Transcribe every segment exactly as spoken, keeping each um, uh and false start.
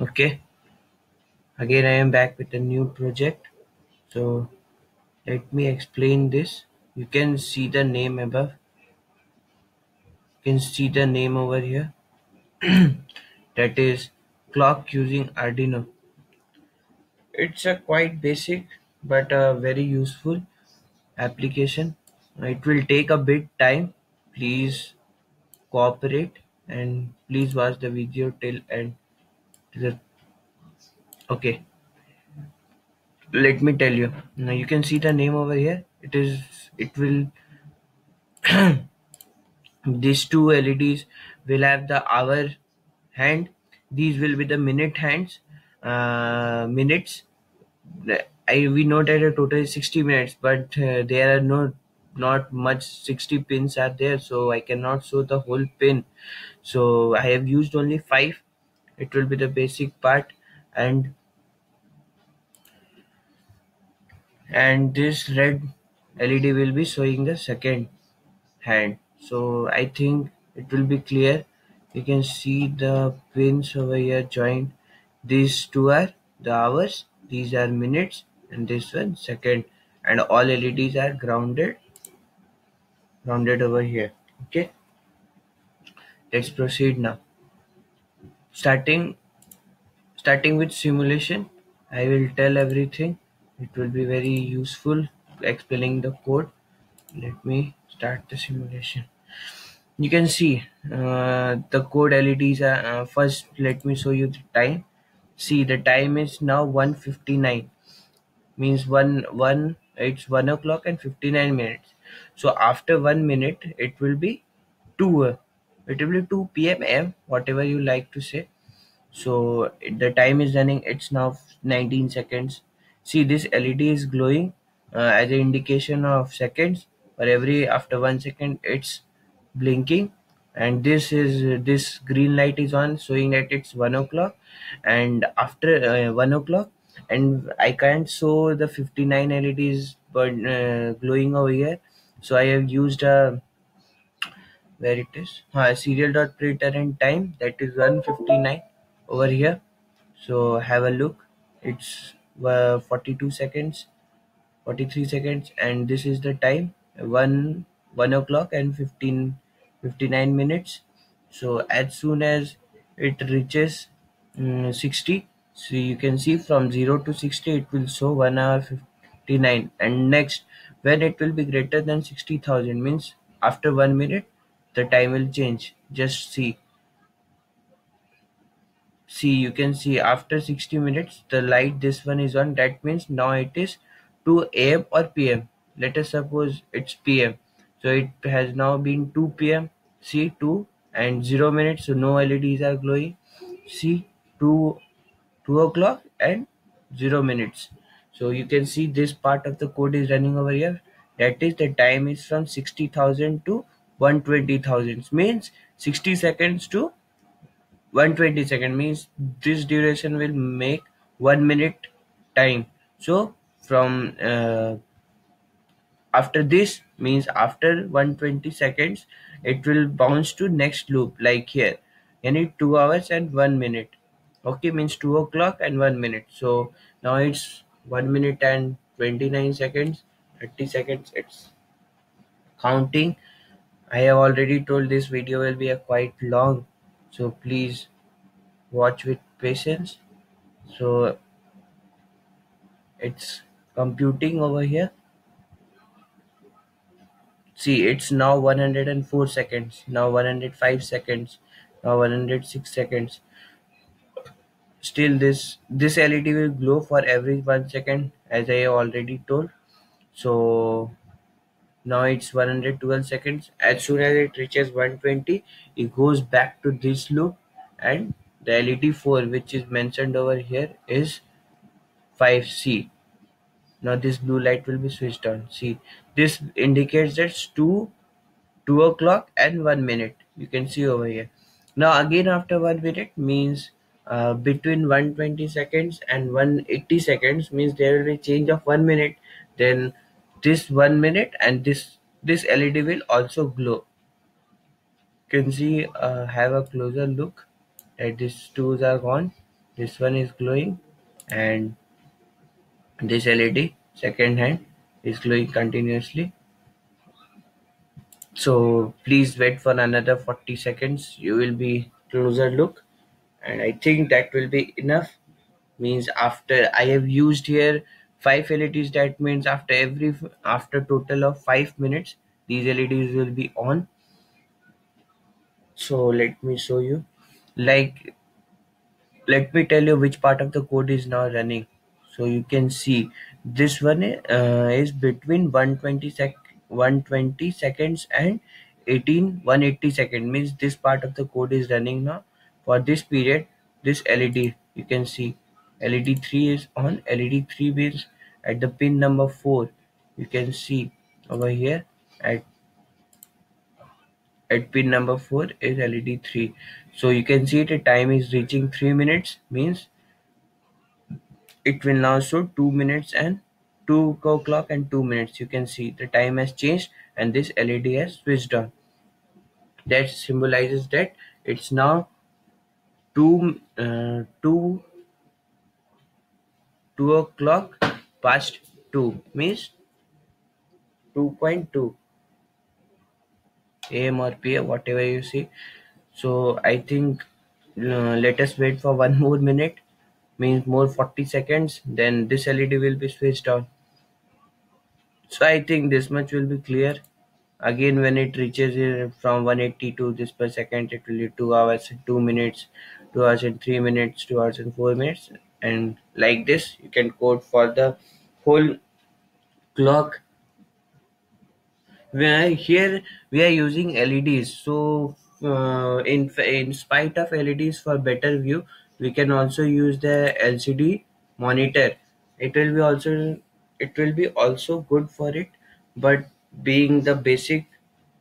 Okay, again I am back with a new project. So let me explain this. You can see the name above. You can see the name over here. That is clock using Arduino. It's a quite basic but a very useful application. It will take a bit time. Please cooperate and please watch the video till end. Okay, let me tell you. Now you can see the name over here. It is, it will, these two L E Ds will have the hour hand. These will be the minute hands, uh, minutes. I, we know that a total is sixty minutes, but uh, there are no, not much sixty pins are there. So I cannot show the whole pin. So I have used only five. It will be the basic part, and and this red L E D will be showing the second hand. So I think it will be clear. You can see the pins over here joined. These two are the hours, these are minutes, and this one second, and all L E Ds are grounded grounded over here. Okay, let's proceed now. Starting starting with simulation, I will tell everything. It will be very useful explaining the code. Let me start the simulation. You can see uh, the code L E Ds are uh, first. Let me show you the time. See, the time is now one fifty-nine. Means one one it's one o'clock and fifty-nine minutes. So after one minute, it will be two. Uh, It will be two P M, whatever you like to say. So the time is running. It's now nineteen seconds. See, this L E D is glowing uh, as an indication of seconds. For every after one second, it's blinking, and this is uh, this green light is on, showing that it's one o'clock. And after uh, one o'clock, and I can't show the fifty-nine L E Ds but uh, glowing over here. So I have used a. Where it is uh, serial dot printer and time, that is one fifty-nine over here. So have a look. It's uh, forty-two seconds, forty-three seconds, and this is the time, one one o'clock and fifteen fifty-nine minutes. So as soon as it reaches um, sixty, so you can see from zero to sixty it will show one hour fifty-nine, and next when it will be greater than sixty thousand, means after one minute, the time will change. Just see. See, you can see after sixty minutes, the light, this one is on. That means now it is two A M or P M. Let us suppose it's P M. So it has now been two P M See, two and zero minutes. So no L E Ds are glowing. See, two, two o'clock and zero minutes. So you can see this part of the code is running over here. That is, the time is from sixty thousand to one twenty thousand, means sixty seconds to one twenty seconds, means this duration will make one minute time. So from uh, after this, means after one twenty seconds, it will bounce to next loop. Like here, you need two hours and one minute. Okay, means two o'clock and one minute. So now it's one minute and twenty-nine seconds, thirty seconds. It's counting. I have already told this video will be a quite long, so please watch with patience. So it's computing over here. See, it's now one hundred four seconds, now one hundred five seconds, now one hundred six seconds. Still this this L E D will glow for every one second, as I have already told. So now it's one hundred twelve seconds. As soon as it reaches one twenty, it goes back to this loop, and the L E D four, which is mentioned over here, is five C. Now this blue light will be switched on. See, this indicates that's two, two o'clock and one minute. You can see over here. Now again after one minute, means uh, between one twenty seconds and one eighty seconds, means there will be a change of one minute. Then this one minute and this this L E D will also glow. You can see, uh, have a closer look. That these two are gone, this one is glowing and this L E D second hand is glowing continuously. So please wait for another forty seconds, you will be closer look, and I think that will be enough. Means after I have used here five L E Ds, that means after every after total of five minutes these L E Ds will be on. So let me show you, like let me tell you which part of the code is now running. So you can see this one uh, is between one hundred twenty seconds and eighteen one hundred eighty seconds, means this part of the code is running now. For this period this L E D, you can see L E D three is on. L E D three is at the pin number four, you can see over here at at pin number four is L E D three. So you can see the time is reaching three minutes, means it will now show two minutes and two o'clock and two minutes. You can see the time has changed and this L E D has switched on. That symbolizes that it's now two uh, two two o'clock past two, means two point two A M or P M, whatever you see. So I think uh, let us wait for one more minute, means more forty seconds, then this L E D will be switched on. So I think this much will be clear. Again when it reaches here from one hundred eighty to this per second, it will be two hours and two minutes, two hours and three minutes, two hours and four minutes, and like this you can code for the whole clock. Where here we are using L E Ds, so uh, in in spite of L E Ds for better view, we can also use the L C D monitor. It will be also it will be also good for it, but being the basic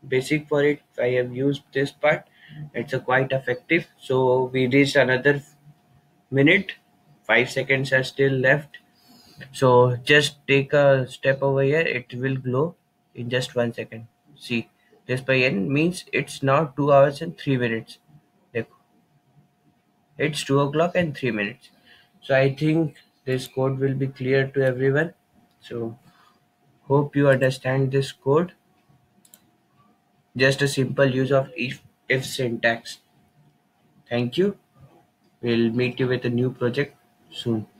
basic for it, I have used this part. It's a quite effective. So we reached another minute. Five seconds are still left. So just take a step over here. It will glow in just one second. See, this by end means it's now two hours and three minutes. It's two o'clock and three minutes. So I think this code will be clear to everyone. So hope you understand this code. Just a simple use of if, if syntax. Thank you. We'll meet you with a new project soon.